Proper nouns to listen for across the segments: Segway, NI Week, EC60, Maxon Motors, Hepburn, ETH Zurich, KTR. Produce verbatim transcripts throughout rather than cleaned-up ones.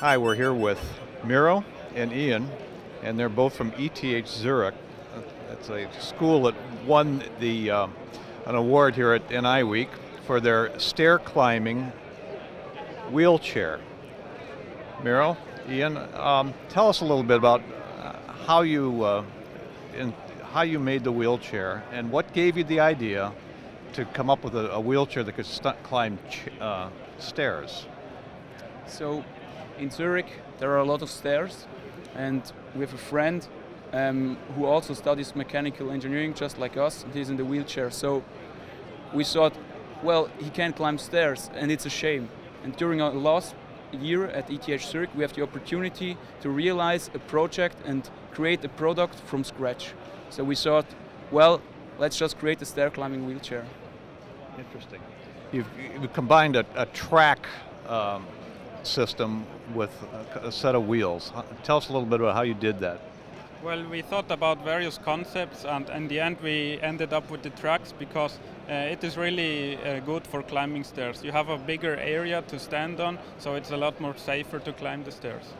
Hi, we're here with Miro and Ian, and they're both from E T H Zurich. That's a school that won the uh, an award here at N I Week for their stair climbing wheelchair. Miro, Ian, um, tell us a little bit about uh, how you uh, in, how you made the wheelchair and what gave you the idea to come up with a, a wheelchair that could st climb ch uh, stairs. So, in Zurich, there are a lot of stairs, and we have a friend um, who also studies mechanical engineering, just like us, and he's in the wheelchair. So we thought, well, he can't climb stairs, and it's a shame. And during our last year at E T H Zurich, we have the opportunity to realize a project and create a product from scratch. So we thought, well, let's just create a stair climbing wheelchair. Interesting. You've, you've combined a, a track um, system with a set of wheels. Tell us a little bit about how you did that. Well, we thought about various concepts, and in the end we ended up with the tracks because uh, it is really uh, good for climbing stairs. You have a bigger area to stand on, so it's a lot more safer to climb the stairs.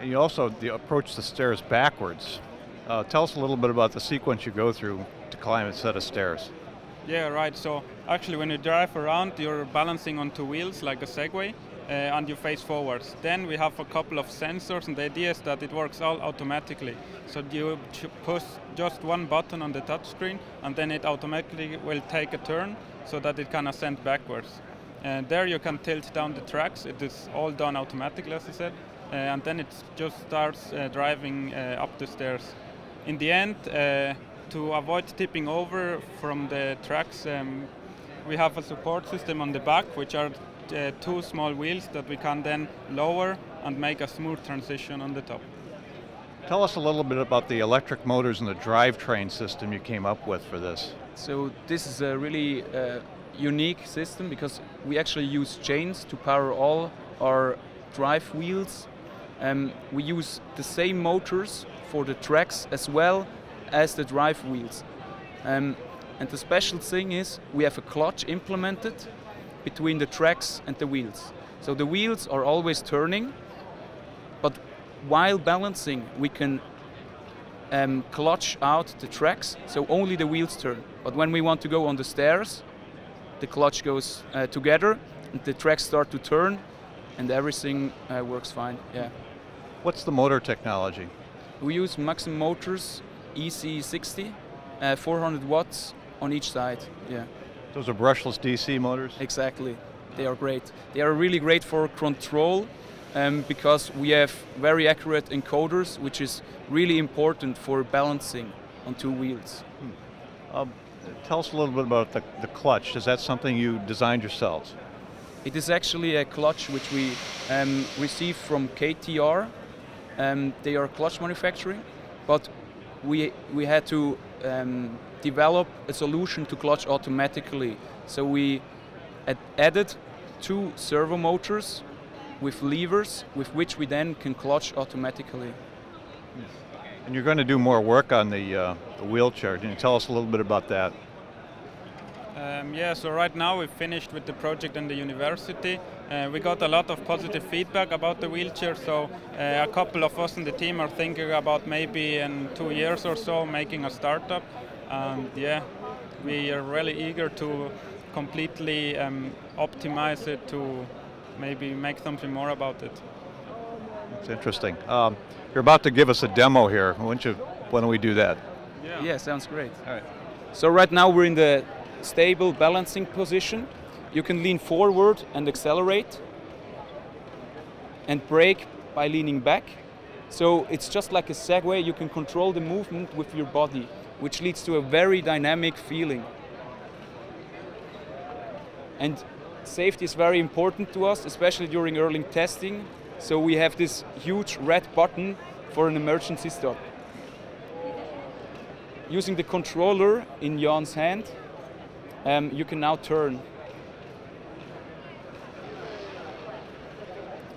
And you also the, approach the stairs backwards. Uh, tell us a little bit about the sequence you go through to climb a set of stairs. Yeah, right. So actually when you drive around, you're balancing on two wheels like a Segway. Uh, and you face forwards. Then we have a couple of sensors, and the idea is that it works all automatically. So you push just one button on the touchscreen, and then it automatically will take a turn so that it can ascend backwards. And there you can tilt down the tracks. It is all done automatically, as I said. Uh, and then it just starts uh, driving uh, up the stairs. In the end, uh, to avoid tipping over from the tracks, um, we have a support system on the back, which are Uh, two small wheels that we can then lower and make a smooth transition on the top. Tell us a little bit about the electric motors and the drivetrain system you came up with for this. So this is a really uh, unique system because we actually use chains to power all our drive wheels. Um, we use the same motors for the tracks as well as the drive wheels. Um, and the special thing is we have a clutch implemented between the tracks and the wheels. So the wheels are always turning, but while balancing we can um, clutch out the tracks, so only the wheels turn. But when we want to go on the stairs, the clutch goes uh, together, and the tracks start to turn, and everything uh, works fine. Yeah. What's the motor technology? We use Maxon Motors E C sixty, uh, four hundred watts on each side. Yeah. Those are brushless D C motors? Exactly. They are great. They are really great for control um, because we have very accurate encoders, which is really important for balancing on two wheels. Hmm. Um, tell us a little bit about the, the clutch. Is that something you designed yourselves? It is actually a clutch which we um, received from K T R. Um, they are clutch manufacturing, but we, we had to um, develop a solution to clutch automatically. So we ad added two servo motors with levers with which we then can clutch automatically. And you're going to do more work on the, uh, the wheelchair. Can you tell us a little bit about that? Um, yeah, so right now we've finished with the project in the university. Uh, we got a lot of positive feedback about the wheelchair, so uh, a couple of us in the team are thinking about maybe in two years or so making a startup. And yeah, we are really eager to completely um, optimize it to maybe make something more about it. That's interesting. Um, you're about to give us a demo here. Why don't you, why don't we do that? Yeah. Yeah, sounds great. All right. So right now we're in the stable balancing position. You can lean forward and accelerate and brake by leaning back. So it's just like a Segway. You can control the movement with your body, which leads to a very dynamic feeling. And safety is very important to us, especially during early testing. So we have this huge red button for an emergency stop. Using the controller in Jan's hand, um, you can now turn.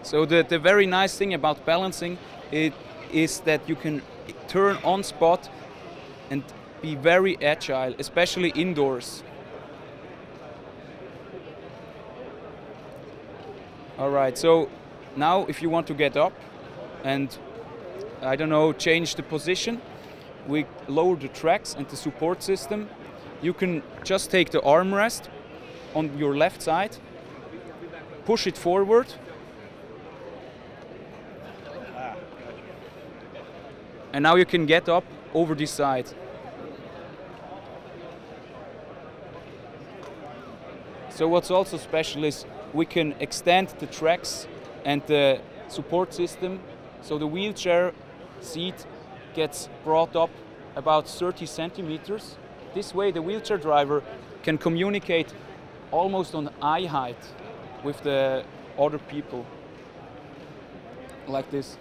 So the, the very nice thing about balancing it is that you can turn on spot and be very agile, especially indoors. All right, so Now, if you want to get up and, I don't know, change the position, we lower the tracks and the support system. You can just take the armrest on your left side, push it forward, and now you can get up over this side. So what's also special is we can extend the tracks and the support system, so the wheelchair seat gets brought up about thirty centimeters. This way the wheelchair driver can communicate almost on eye height with the other people, like this.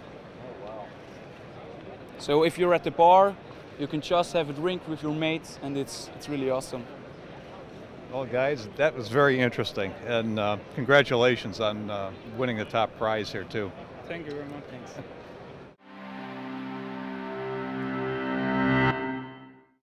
So if you're at the bar, you can just have a drink with your mates, and it's, it's really awesome. Well, guys, that was very interesting, and uh, congratulations on uh, winning the top prize here, too. Thank you very much. Thanks.